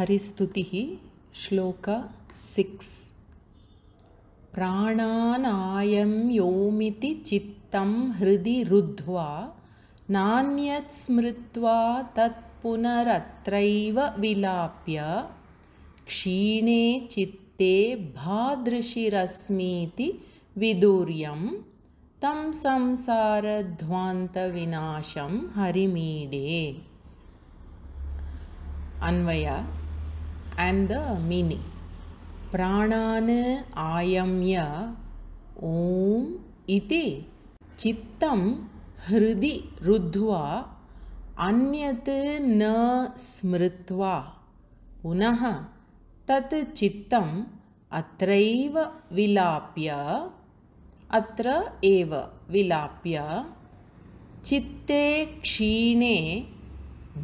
Haristutihi, Shloka 6. Prananayam Yomiti Chittam Hridi Rudhwa Nanyat Smritwa Tat Atra eva Vilapya Kshine Chitte Bhadrashirasmiti Viduryam Tam Samsara Dhvanta Vinasham Harimide. Anvaya and the meaning. Pranana ayamya om iti chittam hridi rudhva anyat na smritva punaha tat chittam atra eva vilapya chitte kshine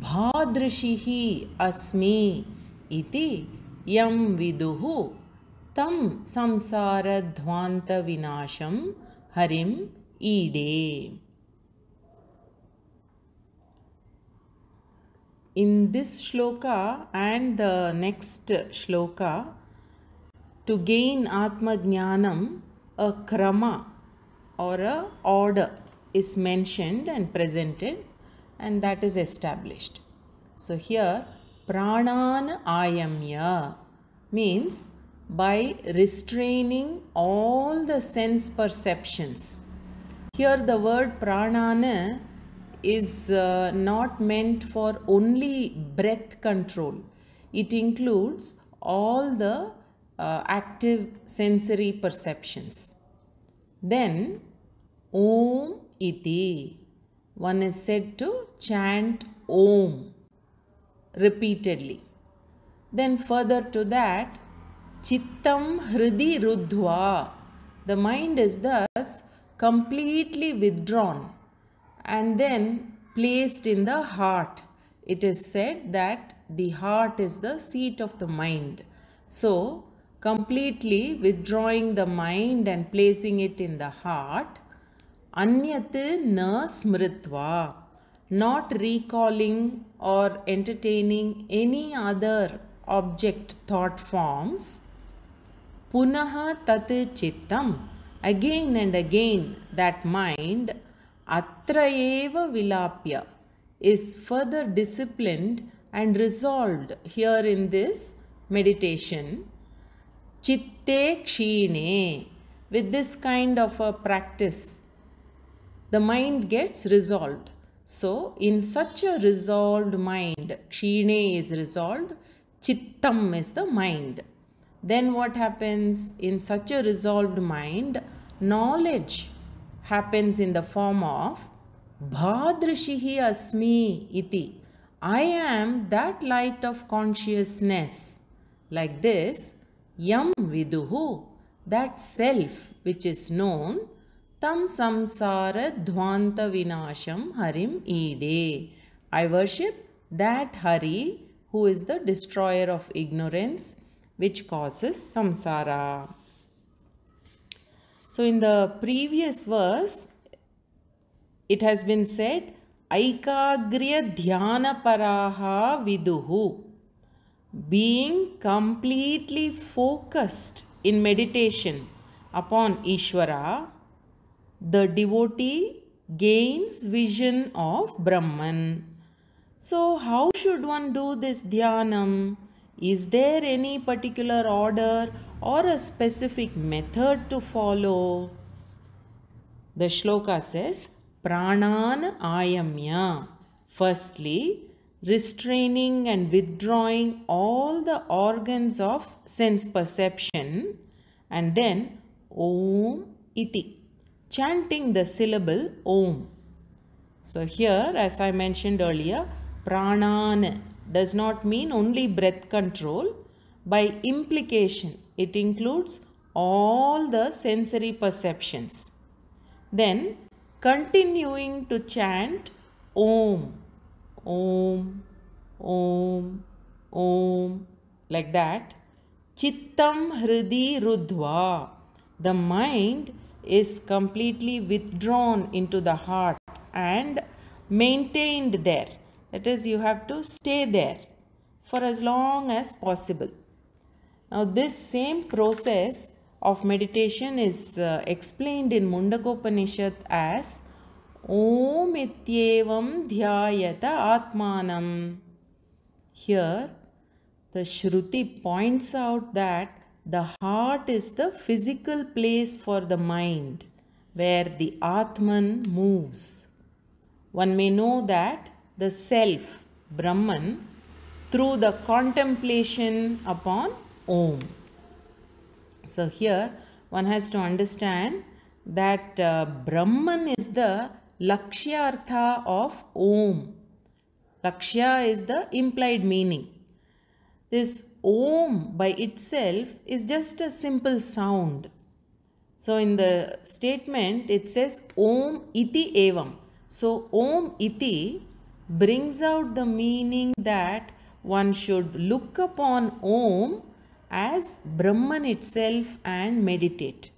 bhadrishihi asmi iti yam viduhu tam samsara dhvanta vinasham harim ide. In this shloka and the next shloka, to gain atma jnanam, a krama or a order is mentioned and presented, and that is established. So here pranana ayamya means by restraining all the sense perceptions. Here the word pranana is not meant for only breath control. It includes all the active sensory perceptions. Then om iti, one is said to chant om repeatedly. Then further to that, chittam hridi rudhva, the mind is thus completely withdrawn and then placed in the heart. It is said that the heart is the seat of the mind. So, completely withdrawing the mind and placing it in the heart. Anyat na smritva, not recalling or entertaining any other object thought forms. Punaha tat chittam, again and again that mind. Atra eva vilapya is further disciplined and resolved here in this meditation. Chitte kshine, with this kind of a practice, the mind gets resolved. So, in such a resolved mind, kshine is resolved, chittam is the mind. Then what happens in such a resolved mind? Knowledge happens in the form of bhadrishihi asmi iti. I am that light of consciousness. Like this, yam viduhu, that self which is known, tam samsara dhvanta vinasham harim ide. I worship that Hari who is the destroyer of ignorance which causes samsara. So in the previous verse, it has been said, aikagriya dhyana paraha viduhu, being completely focused in meditation upon Ishvara, the devotee gains vision of Brahman. So how should one do this dhyanam? Is there any particular order or a specific method to follow? The shloka says, pranan ayamya. Firstly, restraining and withdrawing all the organs of sense perception, and then om iti, chanting the syllable om. So here, as I mentioned earlier, pranan does not mean only breath control. By implication, it includes all the sensory perceptions. Then continuing to chant om, om, om, om, like that. Chittam hridi rudhva, the mind is completely withdrawn into the heart and maintained there. That is, you have to stay there for as long as possible. Now this same process of meditation is explained in Mundakopanishad as Om Ityevam Dhyayata Atmanam. Here the Shruti points out that the heart is the physical place for the mind, where the Atman moves. One may know that the self, Brahman, through the contemplation upon Om. So here one has to understand that Brahman is the Lakshyartha of Om. Lakshya is the implied meaning. This Om by itself is just a simple sound. So in the statement it says Om Iti Evam. So Om Iti brings out the meaning that one should look upon Om as Brahman itself and meditate.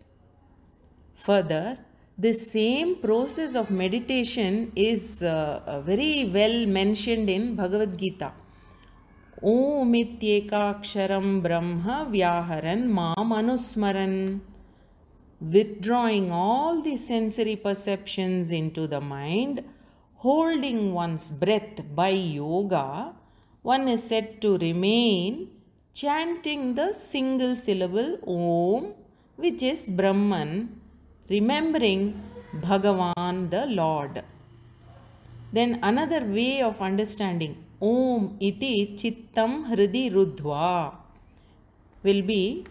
Further, this same process of meditation is very well mentioned in Bhagavad Gita. Om Ityekaksharam Brahma Vyaharan Mam Anusmaran. Withdrawing all the sensory perceptions into the mind, holding one's breath by yoga, one is said to remain chanting the single syllable Om, which is Brahman, remembering Bhagavan, the Lord. Then another way of understanding Om iti chittam hridi rudhva will be,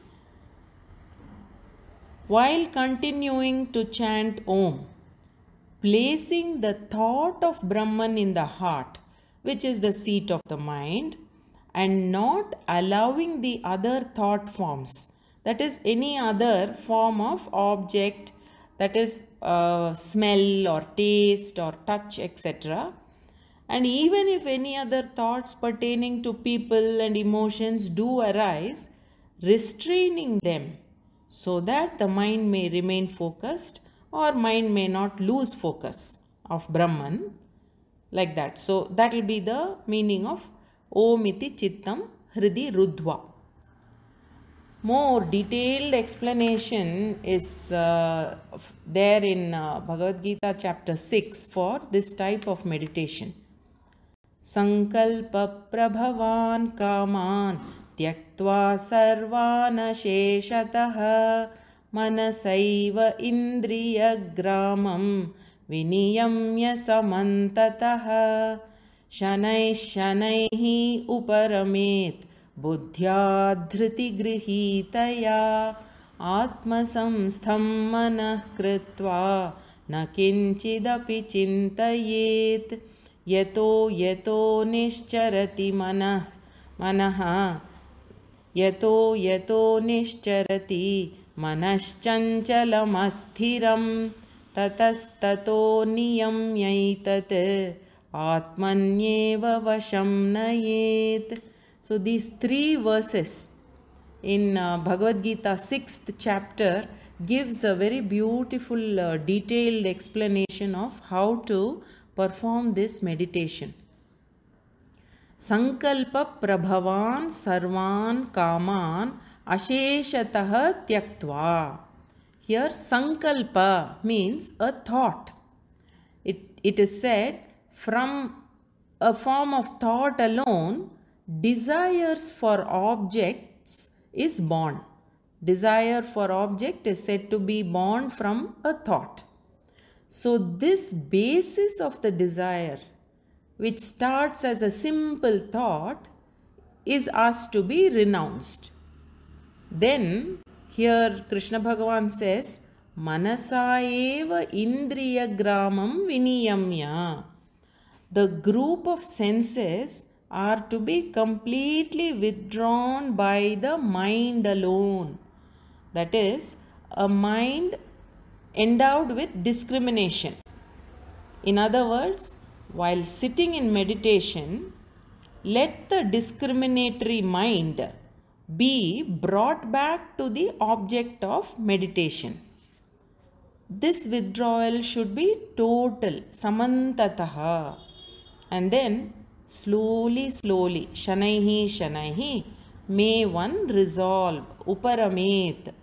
while continuing to chant Om, placing the thought of Brahman in the heart, which is the seat of the mind, and not allowing the other thought forms, that is any other form of object, that is smell or taste or touch, etc. And even if any other thoughts pertaining to people and emotions do arise, restraining them, so that the mind may remain focused, or mind may not lose focus of Brahman, like that. So that will be the meaning of Om iti chittam hridi rudhva. More detailed explanation is there in Bhagavad Gita chapter 6 for this type of meditation. Sankalpa prabhavan kaman Tyaktva sarvana sheshataha Manasaiva indriya gramam Viniyamya samantataha Shanai shanai uparamet Buddhya dhriti grihitaya Atma samstham manah kritva Na kinchidapi chintayet Yato nishcharati manaha Yato nishcharati manas chanchalam asthiram tatastato niyamyaitat atmanyeva vasham nayet. So these three verses in Bhagavad Gita 6th chapter gives a very beautiful detailed explanation of how to perform this meditation. Sankalpa prabhavan sarvan kaman asheshataha tyaktva. Here sankalpa means a thought. It is said from a form of thought alone, desires for objects is born. Desire for object is said to be born from a thought. So this basis of the desire, which starts as a simple thought, is asked to be renounced. Then here Krishna Bhagavan says, Manasaiva indriya gramam viniyamya. The group of senses are to be completely withdrawn by the mind alone. That is, a mind endowed with discrimination. In other words, while sitting in meditation, let the discriminatory mind be brought back to the object of meditation. This withdrawal should be total, samantataha. And then slowly, slowly, shanai shanai, may one resolve, uparamet,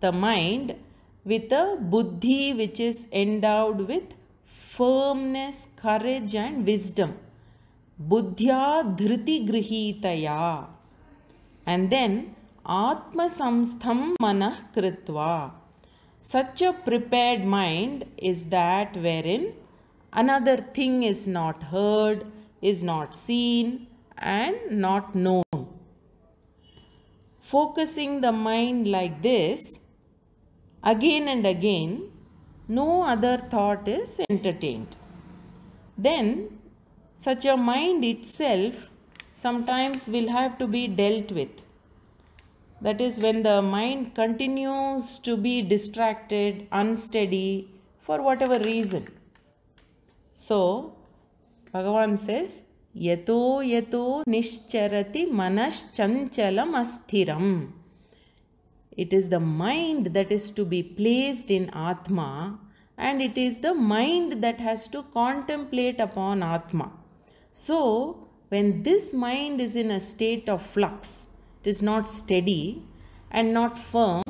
the mind with a buddhi which is endowed with firmness, courage and wisdom. Buddhya dhriti grihitaya. And then atma samstham manah kritva. Such a prepared mind is that wherein another thing is not heard, is not seen and not known. Focusing the mind like this again and again, no other thought is entertained. Then such a mind itself sometimes will have to be dealt with. That is, when the mind continues to be distracted, unsteady for whatever reason. So Bhagavan says, Yato yato nishcharati manas chanchalam asthiram. It is the mind that is to be placed in Atma, and it is the mind that has to contemplate upon Atma. So when this mind is in a state of flux, it is not steady and not firm,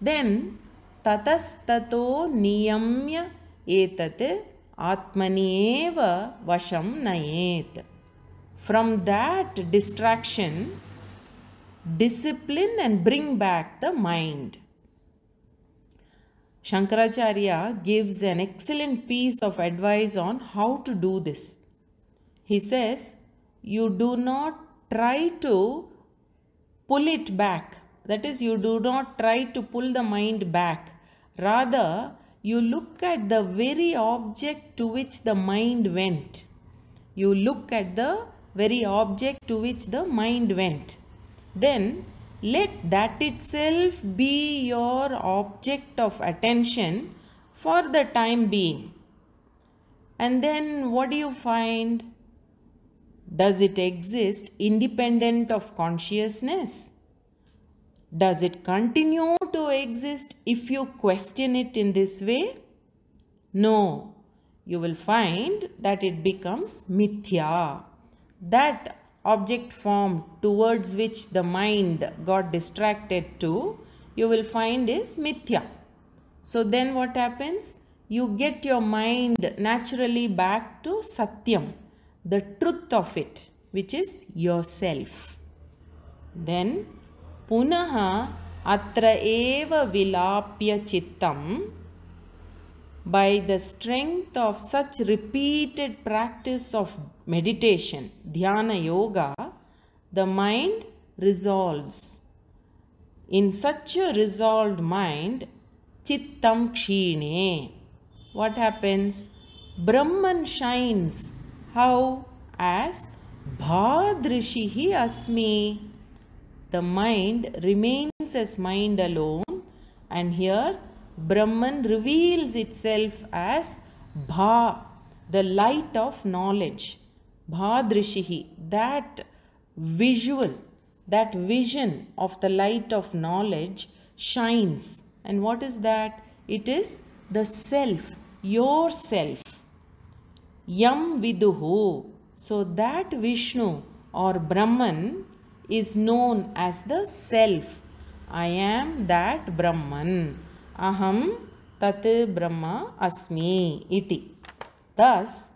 then tatastato Viniyamya etat atmanyeva vasham nayet. From that distraction, discipline and bring back the mind. Shankaracharya gives an excellent piece of advice on how to do this. He says, you do not try to pull it back. That is, you do not try to pull the mind back. Rather, you look at the very object to which the mind went. You look at the very object to which the mind went. Then let that itself be your object of attention for the time being. And then what do you find? Does it exist independent of consciousness? Does it continue to exist if you question it in this way? No. You will find that it becomes mithya. That object form towards which the mind got distracted to, you will find is mithya. So then what happens? You get your mind naturally back to satyam, the truth of it, which is yourself. Then Punaha atra eva Vilapya Chittam. By the strength of such repeated practice of meditation, dhyana yoga, the mind resolves. In such a resolved mind, Chittam Kshine. What happens? Brahman shines. How? As Bhadrishihi Asmi. The mind remains as mind alone, and here Brahman reveals itself as Bha, the light of knowledge. Bhadrishihi, that visual, that vision of the light of knowledge shines. And what is that? It is the self, yourself. Yam viduhu. So that Vishnu or Brahman is known as the self. I am that Brahman. Aham tat Brahma asmi iti. Thus,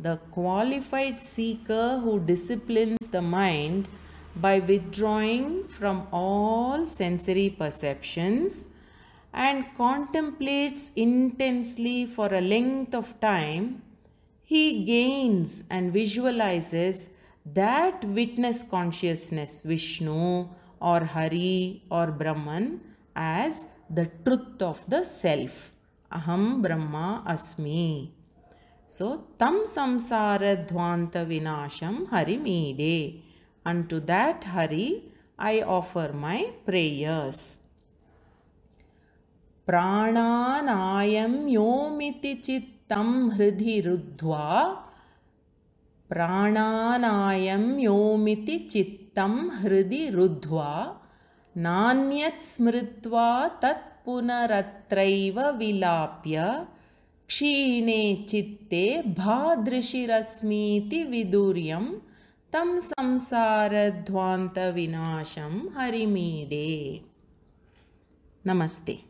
the qualified seeker who disciplines the mind by withdrawing from all sensory perceptions and contemplates intensely for a length of time, he gains and visualizes that witness consciousness, Vishnu or Hari or Brahman, as the truth of the self. Aham Brahma Asmi. So, tam samsara dhvanta vinasham harimide. Unto that Hari I offer my prayers. Prananayam yomiti chittam hridhi rudhwa. Prananayam yomiti chittam hridhi rudhwa. Nanyat smritva tat punaratraiva vilapya Kshine chitte bhadrishirasmiti viduryam tam samsaradhvanta vinasham harimide. Namaste.